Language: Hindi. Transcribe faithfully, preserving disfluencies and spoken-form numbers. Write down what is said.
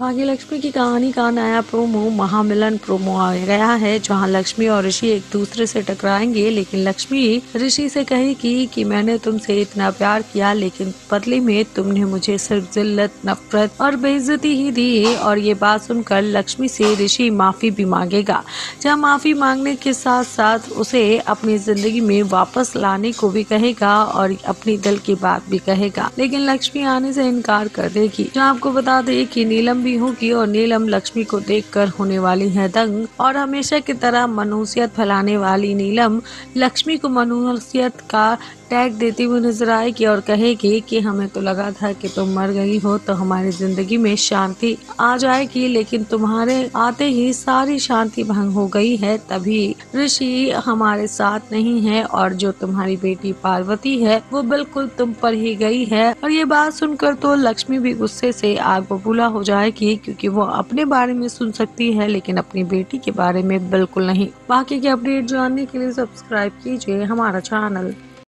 भाग्यलक्ष्मी की कहानी का नया प्रोमो महामिलन प्रोमो आ गया है, जहां लक्ष्मी और ऋषि एक दूसरे से टकराएंगे। लेकिन लक्ष्मी ऋषि से कहेगी कि मैंने तुमसे इतना प्यार किया, लेकिन बदले में तुमने मुझे सिर्फ जिल्लत, नफरत और बेइज्जती ही दी। और ये बात सुनकर लक्ष्मी से ऋषि माफ़ी भी मांगेगा, जहाँ माफ़ी मांगने के साथ साथ उसे अपनी जिंदगी में वापस लाने को भी कहेगा और अपनी दिल की बात भी कहेगा। लेकिन लक्ष्मी आने से इनकार कर देगी। जो आपको बता दे कि नीलम होगी और नीलम लक्ष्मी को देखकर होने वाली है दंग। और हमेशा की तरह मनुष्यत फैलाने वाली नीलम लक्ष्मी को मनुष्यत का टैग देती हुई नजर आएगी और कहेगी कि हमें तो लगा था कि तुम मर गई हो तो हमारी जिंदगी में शांति आ जाएगी, लेकिन तुम्हारे आते ही सारी शांति भंग हो गई है। तभी ऋषि हमारे साथ नहीं है और जो तुम्हारी बेटी पार्वती है वो बिल्कुल तुम पर ही गई है। और ये बात सुनकर तो लक्ष्मी भी गुस्से से आग बबूला हो जाएगी, क्योंकि वो अपने बारे में सुन सकती है लेकिन अपनी बेटी के बारे में बिल्कुल नहीं। बाकी के अपडेट जानने के लिए सब्सक्राइब कीजिए हमारा चैनल।